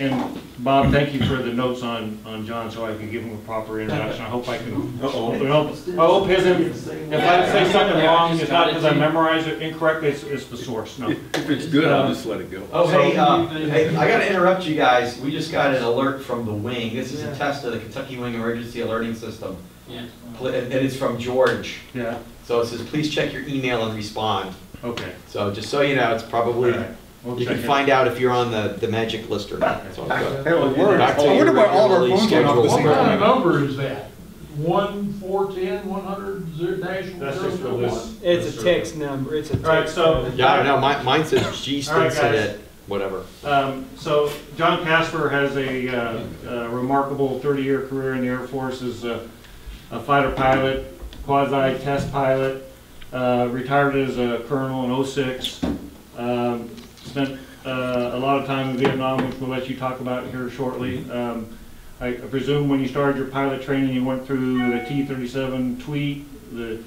And Bob, thank you for the notes on John, so I can give him a proper introduction. I hope I can. I hope his. If I say something wrong, it's not because I memorized it incorrectly. It's the source. No. If it's good, I'll just let it go. Oh, so, hey, I got to interrupt you guys. We just got an alert from the wing. This is a test of the Kentucky Wing Emergency Alerting System. Yeah. And it's from George. Yeah. So it says, please check your email and respond. Okay. So just so you know, it's probably. We'll you can find out if you're on the magic list or not. That's all I've got. I wonder why all our phones went off the same time. What kind of number is that? 1-410-100-0-1? That's just for this. It's a text number. It's a text number. All right, so. Yeah, I don't know. Mine says G stinks in it. Whatever. So John Casper has a remarkable 30-year career in the Air Force as a fighter pilot, quasi-test pilot, retired as a colonel in 06. Spent a lot of time in Vietnam, which we'll let you talk about here shortly. I presume when you started your pilot training, you went through the T-37 Tweet, the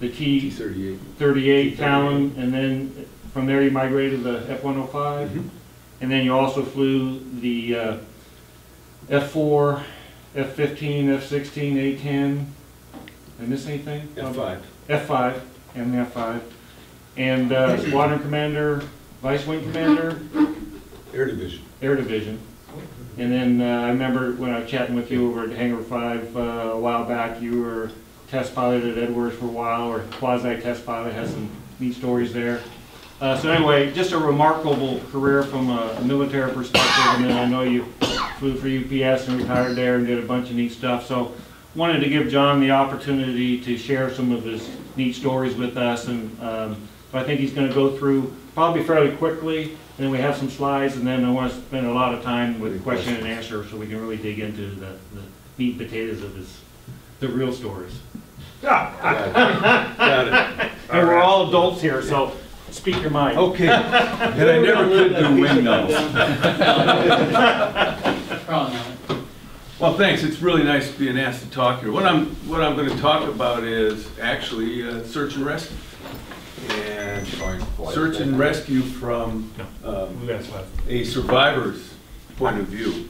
T-38 Talon, and then from there you migrated to the F-105, and then you also flew the F-4, F-15, F-16, A-10. Did I miss anything? F-5. F-5 and the F-5. And squadron commander, Vice Wing Commander, Air Division, and then I remember when I was chatting with you over at Hangar 5 a while back. You were test pilot at Edwards for a while, or quasi test pilot. Has some neat stories there. So anyway, just a remarkable career from a military perspective, and then I know you flew for UPS and retired there and did a bunch of neat stuff. So wanted to give John the opportunity to share some of his neat stories with us, and I think he's going to go through. Probably fairly quickly, and then we have some slides, and then I want to spend a lot of time with question and answer, so we can really dig into the meat and potatoes of the real stories. Got it. And we're all adults here, so speak your mind. Okay. And I never could do wing novels. Well, thanks. It's really nice being asked to talk here. What I'm going to talk about is actually search and rescue. And search and rescue from a survivor's point of view.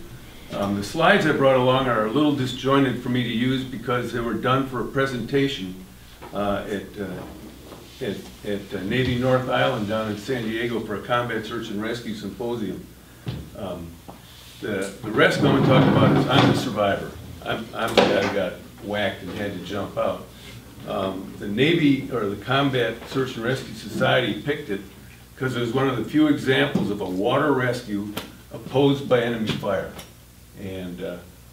The slides I brought along are a little disjointed for me to use because they were done for a presentation at Navy North Island down in San Diego for a Combat Search and Rescue Symposium. The rest I'm going to talk about is I'm the survivor. I'm the guy who got whacked and had to jump out. The Navy, or the Combat Search and Rescue Society, picked it because it was one of the few examples of a water rescue opposed by enemy fire. And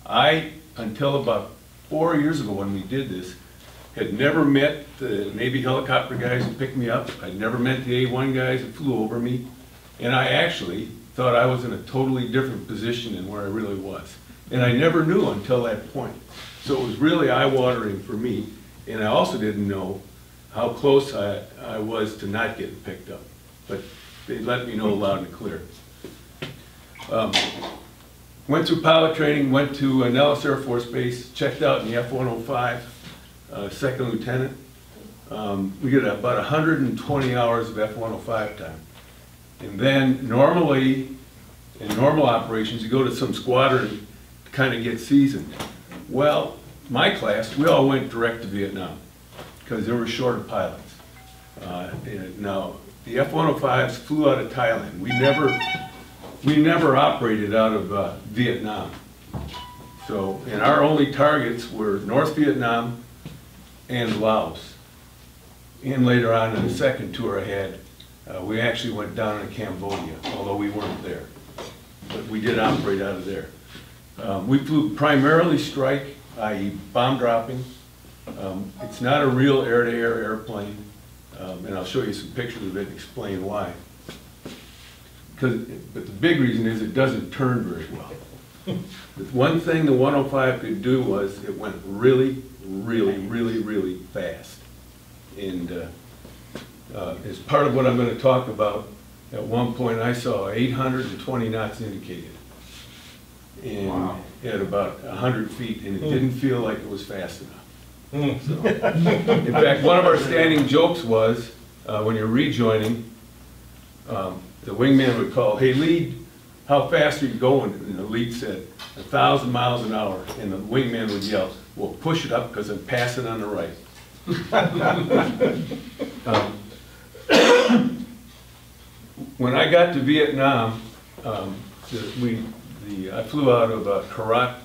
I, until about 4 years ago when we did this, had never met the Navy helicopter guys who picked me up. I'd never met the A-1 guys who flew over me. And I actually thought I was in a totally different position than where I really was. And I never knew until that point. So it was really eye-watering for me. And I also didn't know how close I was to not getting picked up. But they let me know loud and clear. Went through pilot training, went to Nellis Air Force Base, checked out in the F-105, second lieutenant. We get about 120 hours of F-105 time. And then normally, in normal operations, you go to some squadron to kind of get seasoned. Well, my class, we all went direct to Vietnam because they were short of pilots. Now, the F-105s flew out of Thailand. We never operated out of Vietnam. So, and our only targets were North Vietnam and Laos. And later on in the second tour I had, we actually went down to Cambodia, although we weren't there. But we did operate out of there. We flew primarily strike, i.e. bomb dropping. It's not a real air-to-air airplane, and I'll show you some pictures of it and explain why. But the big reason is it doesn't turn very well. The one thing the 105 could do was it went really fast. And as part of what I'm going to talk about, at one point I saw 820 knots indicated. And wow. At about 100 feet, and it didn't feel like it was fast enough. So, in fact, one of our standing jokes was, when you're rejoining, the wingman would call, "Hey, lead, how fast are you going? And the lead said, 1,000 miles an hour. And the wingman would yell, well, push it up because I'm passing on the right. When I got to Vietnam, I flew out of Karat,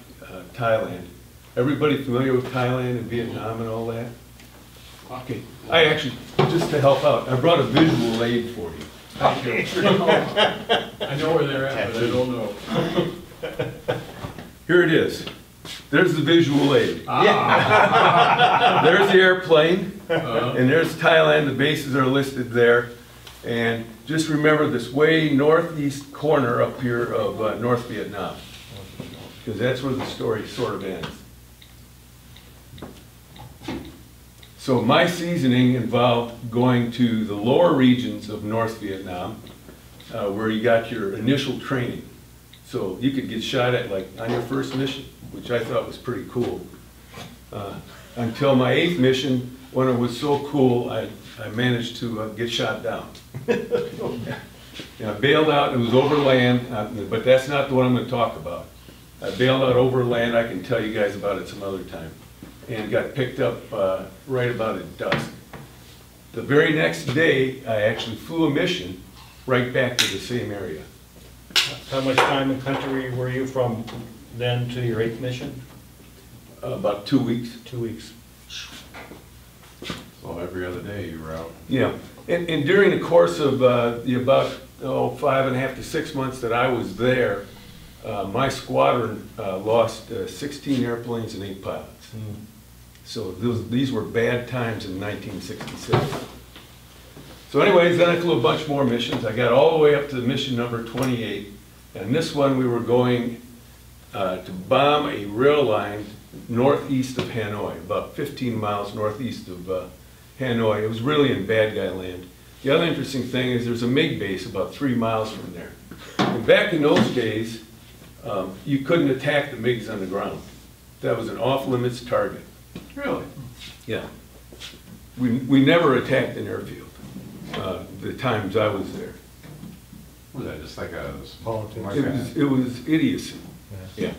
Thailand. Everybody familiar with Thailand and Vietnam and all that? Okay. I actually, just to help out, I brought a visual aid for you. I know where they're at, but I don't know. Here it is. There's the visual aid. Ah. There's the airplane, and there's Thailand. The bases are listed there. And just remember this way northeast corner up here of North Vietnam, because that's where the story sort of ends. So my seasoning involved going to the lower regions of North Vietnam, where you got your initial training. So you could get shot at like on your first mission, which I thought was pretty cool. Until my 8th mission, when it was so cool, I managed to get shot down. And I bailed out. It was over land, but that's not the one I'm going to talk about. I bailed out over land. I can tell you guys about it some other time. And got picked up right about at dusk. The very next day, I actually flew a mission right back to the same area. How much time in country were you from then to your 8th mission? About 2 weeks. 2 weeks. So every other day you were out. Yeah, and during the course of the about 5.5 to 6 months that I was there, my squadron lost 16 airplanes and 8 pilots. Mm. So these were bad times in 1966. So anyways, then I flew a bunch more missions. I got all the way up to mission number 28. And this one we were going to bomb a rail line northeast of Hanoi, about 15 miles northeast of Hanoi. It was really in bad guy land. The other interesting thing is there's a MiG base about 3 miles from there. And back in those days, you couldn't attack the MiGs on the ground. That was an off-limits target. Really? Yeah. We never attacked an airfield the times I was there. Was that just like a politics? It was idiocy. Yeah.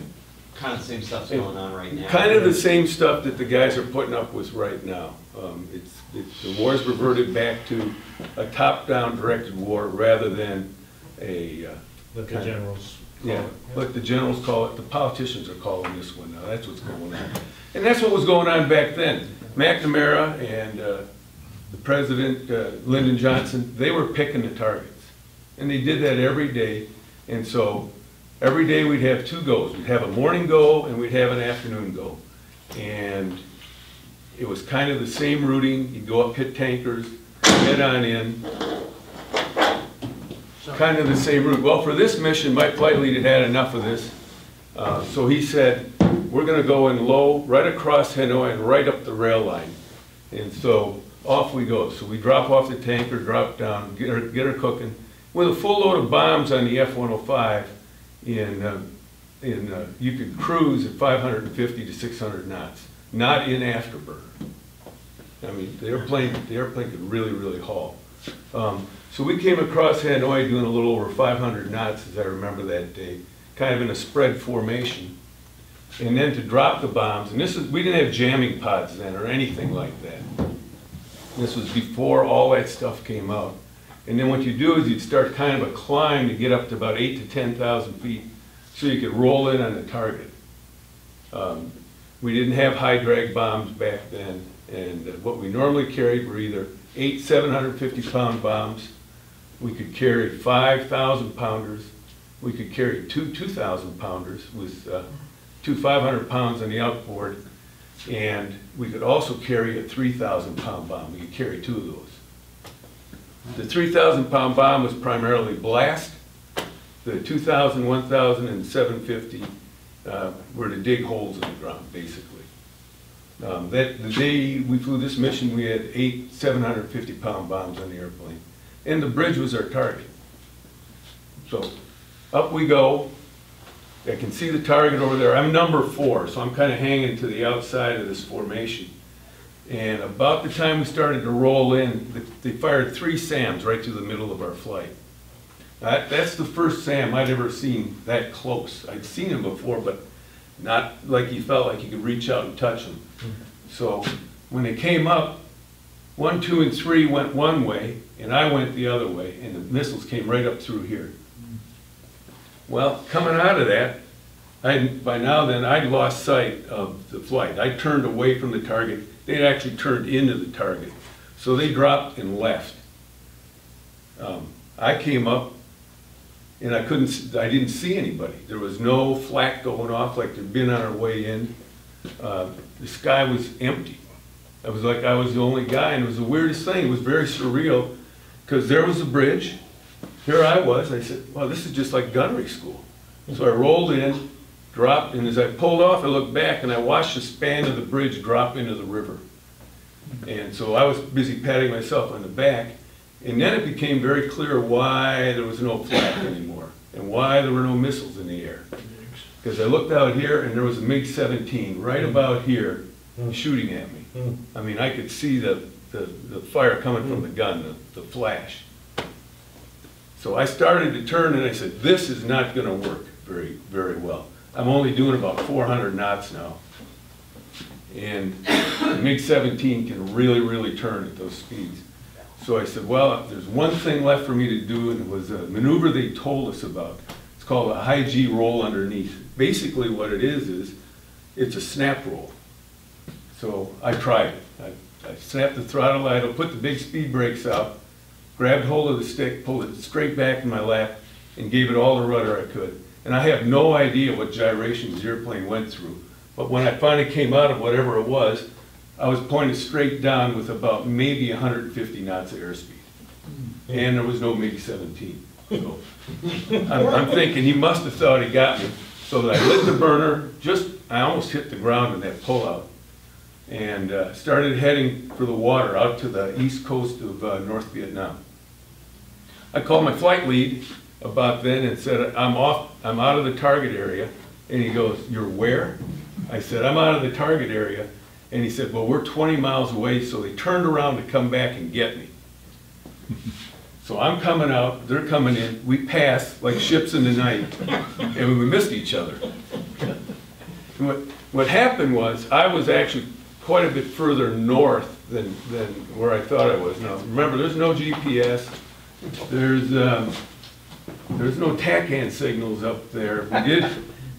Kind of the same stuff's going on right now. Kind of the same stuff that the guys are putting up with right now. The war's reverted back to a top-down directed war rather than a... Let the generals call it. Let the generals call it. The politicians are calling this one now. That's what's going on. And that's what was going on back then. McNamara and the president, Lyndon Johnson, they were picking the targets. And they did that every day. And so... Every day we'd have 2 goals. We'd have a morning goal and we'd have an afternoon goal. And it was kind of the same routing. You'd go up, hit tankers, head on in. Kind of the same route. Well, for this mission, my flight lead had enough of this. So he said, we're going to go in low, right across Hanoi and right up the rail line. And so off we go. So we drop off the tanker, drop down, get her cooking. With a full load of bombs on the F-105, you could cruise at 550 to 600 knots, not in afterburner. I mean, the airplane could really, really haul. So we came across Hanoi doing a little over 500 knots, as I remember that day, kind of in a spread formation. And then to drop the bombs, and we didn't have jamming pods then or anything like that. This was before all that stuff came out. And then what you do is you'd start kind of a climb to get up to about 8,000 to 10,000 feet so you could roll in on the target. We didn't have high drag bombs back then, and what we normally carried were either 750-pound bombs, we could carry 5,000 pounders, we could carry 2,000 pounders with 2,500 pounds on the outboard, and we could also carry a 3,000-pound bomb. We could carry 2 of those. The 3,000-pound bomb was primarily blast. The 2,000, 1,000, and 750 were to dig holes in the ground, basically. The day we flew this mission, we had 8 750-pound bombs on the airplane. And the bridge was our target. So up we go. I can see the target over there. I'm number 4, so I'm kind of hanging to the outside of this formation. And about the time we started to roll in, they fired 3 SAMs right through the middle of our flight. That's the first SAM I'd ever seen that close. I'd seen him before, but not like he felt like he could reach out and touch him. So when it came up, 1, 2, and 3 went one way, and I went the other way, and the missiles came right up through here. Well, coming out of that, by now then, I'd lost sight of the flight. I turned away from the target. They'd actually turned into the target. So they dropped and left. I came up, and I didn't see anybody. There was no flak going off like there'd been on our way in. The sky was empty. It was like I was the only guy, and it was the weirdest thing. It was very surreal, because there was a bridge. Here I was. I said, well, this is just like gunnery school. So I rolled in, dropped, and as I pulled off, I looked back, and I watched the span of the bridge drop into the river. And so I was busy patting myself on the back, and then it became very clear why there was no flak anymore, and why there were no missiles in the air. Because I looked out here, and there was a MiG-17 right about here shooting at me. I mean, I could see the fire coming from the gun, the flash. So I started to turn, and I said, this is not going to work very, very well. I'm only doing about 400 knots now. And MiG-17 can really, really turn at those speeds. So I said, well, if there's one thing left for me to do, and it was a maneuver they told us about. It's called a high G roll underneath. Basically what it is it's a snap roll. So I tried it. I snapped the throttle idle, put the big speed brakes out, grabbed hold of the stick, pulled it straight back in my lap, and gave it all the rudder I could. And I have no idea what gyrations the airplane went through. But when I finally came out of whatever it was, I was pointed straight down with about maybe 150 knots of airspeed. And there was no MiG-17. So I'm thinking he must have thought he got me. So that I lit the burner, I almost hit the ground in that pullout, and started heading for the water out to the east coast of North Vietnam. I called my flight lead about then and said, I'm out of the target area. And he goes, you're where? I said, I'm out of the target area. And he said, well, we're 20 miles away, so they turned around to come back and get me. So I'm coming out, they're coming in, we pass like ships in the night, and we missed each other. And what happened was, I was actually quite a bit further north than where I thought I was. Now, remember, there's no GPS, there's no TACAN signals up there.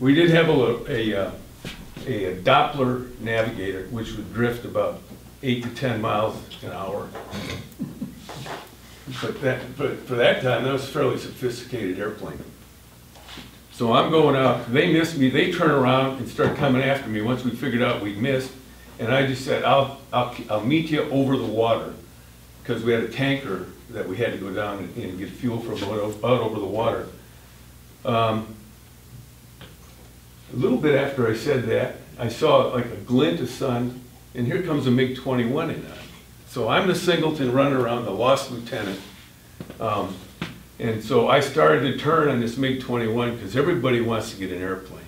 We did have a Doppler navigator, which would drift about 8 to 10 miles an hour. But for that time, that was a fairly sophisticated airplane. So I'm going out. They miss me. They turn around and start coming after me. Once we figured out we missed, and I just said, I'll meet you over the water, because we had a tanker that we had to go down and get fuel from out over the water. A little bit after I said that, I saw like a glint of sun, and here comes a MiG-21 in on me. So I'm the singleton running around, the lost lieutenant. And so I started to turn on this MiG-21, because everybody wants to get an airplane.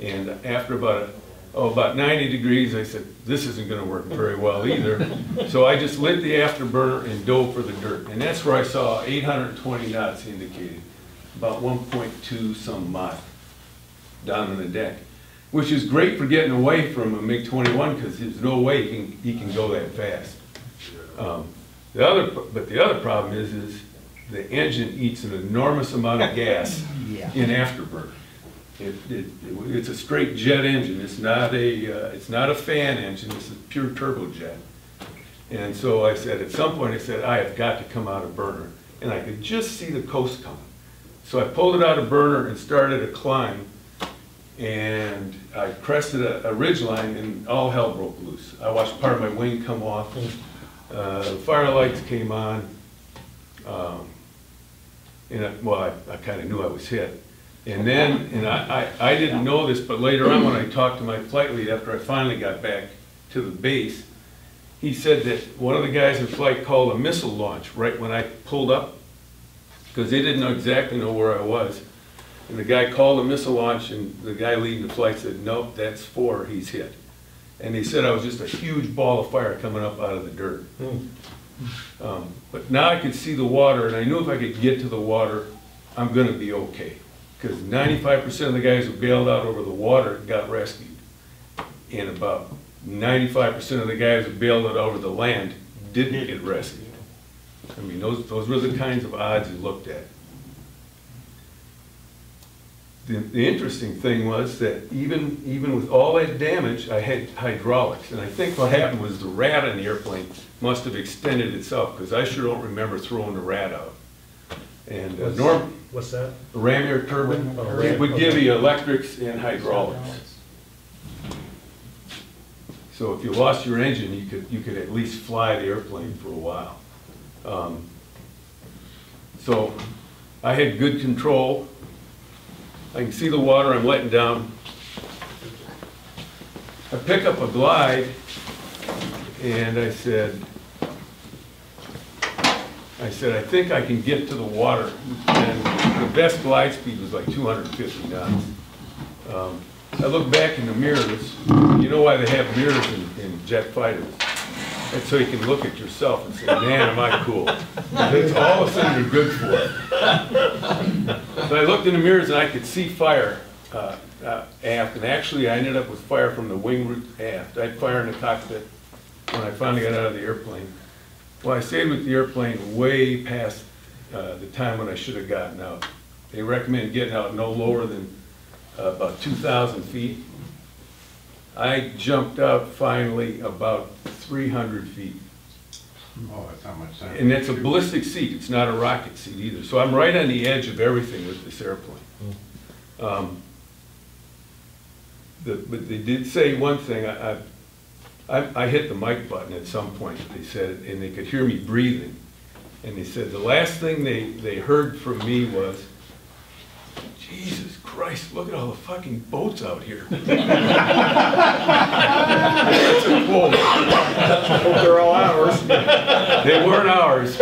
And after about 90 degrees, I said, this isn't going to work very well either. So I just lit the afterburner and dove for the dirt. And that's where I saw 820 knots indicated, about 1.2 some mile down on the deck, which is great for getting away from a MiG-21, because there's no way he can go that fast. The other problem is the engine eats an enormous amount of gas in afterburner. It's a straight jet engine. It's not a fan engine. It's a pure turbojet. And so I said, at some point, I said, I have got to come out of burner. And I could just see the coast coming. So I pulled it out of burner and started a climb. And I crested a ridgeline, and all hell broke loose. I watched part of my wing come off. The fire lights came on. I kind of knew I was hit. And then, I didn't know this, but later on when I talked to my flight lead after I finally got back to the base, he said that one of the guys in flight called a missile launch right when I pulled up, because they didn't know exactly where I was. And the guy called a missile launch, and the guy leading the flight said, nope, that's 4, he's hit. And he said I was just a huge ball of fire coming up out of the dirt. But now I could see the water, and I knew if I could get to the water, I'm going to be okay. Because 95% of the guys who bailed out over the water got rescued. And about 95% of the guys who bailed out over the land didn't get rescued. I mean, those were the kinds of odds you looked at. The interesting thing was that even with all that damage, I had hydraulics. And I think what happened was the rat on the airplane must have extended itself, because I sure don't remember throwing the rat out. And what's that? A ram air turbine. It would give you electrics and hydraulics. So if you lost your engine, you could at least fly the airplane for a while. So I had good control. I can see the water I'm letting down. I pick up a glide, and I said, I think I can get to the water. And the best glide speed was like 250 knots. I look back in the mirrors. You know why they have mirrors in jet fighters? And so you can look at yourself and say, man, am I cool. That's all the things are good for it. So I looked in the mirrors and I could see fire aft, and actually I ended up with fire from the wing root aft. I had fire in the cockpit when I finally got out of the airplane. Well, I stayed with the airplane way past the time when I should have gotten out. They recommend getting out no lower than about 2,000 feet. I jumped out finally about 300 feet. Oh, that's not much time. And that's a ballistic seat. It's not a rocket seat either. So I'm right on the edge of everything with this airplane. But they did say one thing. I hit the mic button at some point, they said, and they could hear me breathing. And they said the last thing they heard from me was, Jesus Christ, look at all the fucking boats out here. That's a quote. They're all ours. They weren't ours.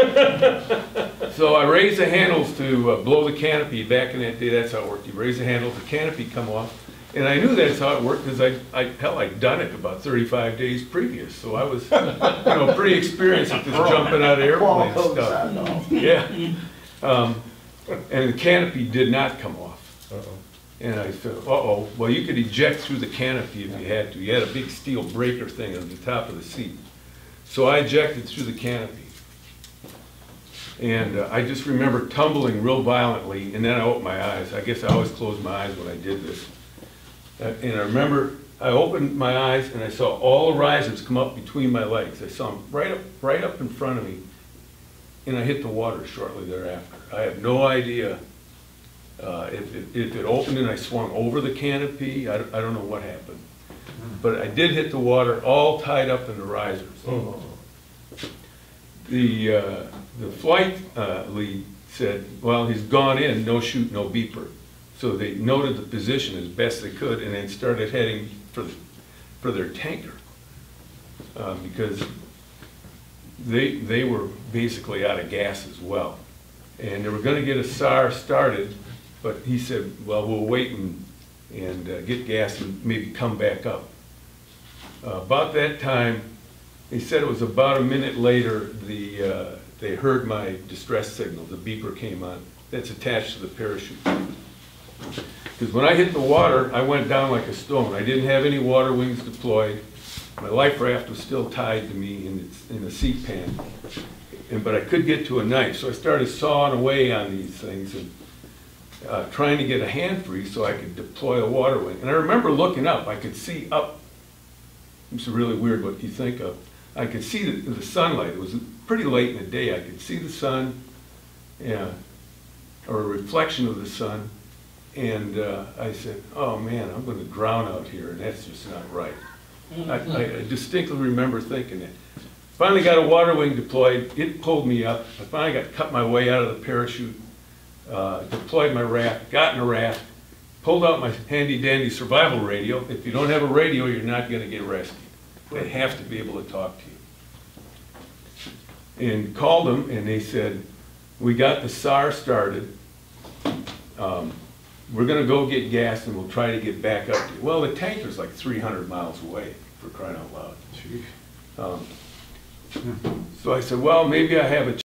So I raised the handles to blow the canopy. Back in that day, that's how it worked. You raise the handles, the canopy come off. And I knew that's how it worked because I'd done it about 35 days previous. So I was pretty experienced at this jumping out of airplane stuff. Yeah. And the canopy did not come off. And I said, uh-oh. Well, you could eject through the canopy if you had to. You had a big steel breaker thing on the top of the seat. So I ejected through the canopy. And I just remember tumbling real violently, and then I opened my eyes. I guess I always closed my eyes when I did this. And I remember I opened my eyes, and I saw all the risers come up between my legs. I saw them right up in front of me. And I hit the water shortly thereafter. I have no idea if it opened and I swung over the canopy. I don't know what happened. But I did hit the water, all tied up in the risers. Oh. The flight lead said, well, he's gone in, no shoot, no beeper. So they noted the position as best they could and then started heading for their tanker. Because they were basically out of gas as well. And they were going to get a SAR started, but he said, well, we'll wait and get gas and maybe come back up. About that time, he said it was about a minute later, they heard my distress signal. The beeper came on. That's attached to the parachute. Because when I hit the water, I went down like a stone. I didn't have any water wings deployed. My life raft was still tied to me in a seat pan, but I could get to a knife, so I started sawing away on these things and trying to get a hand free so I could deploy a water wing. And I remember looking up. I could see up. It's really weird what you think of. I could see the sunlight. It was pretty late in the day. I could see the sun, or a reflection of the sun, and I said, "Oh man, I'm going to drown out here, and that's just not right." I distinctly remember thinking that. Finally got a water wing deployed. It pulled me up. I finally cut my way out of the parachute, deployed my raft, got in a raft, pulled out my handy-dandy survival radio. If you don't have a radio, you're not going to get rescued. They have to be able to talk to you. And called them, and they said, we got the SAR started. We're going to go get gas, and we'll try to get back up to you. Well, the tanker's like 300 miles away, for crying out loud. So I said, well, maybe I have a